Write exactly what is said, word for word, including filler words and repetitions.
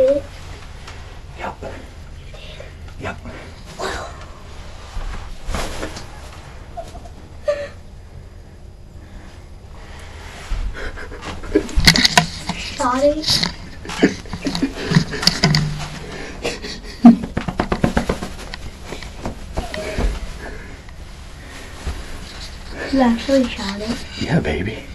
do it? Yep. You did? Yep. Wow. Sorry. You actually shot it? Yeah, baby.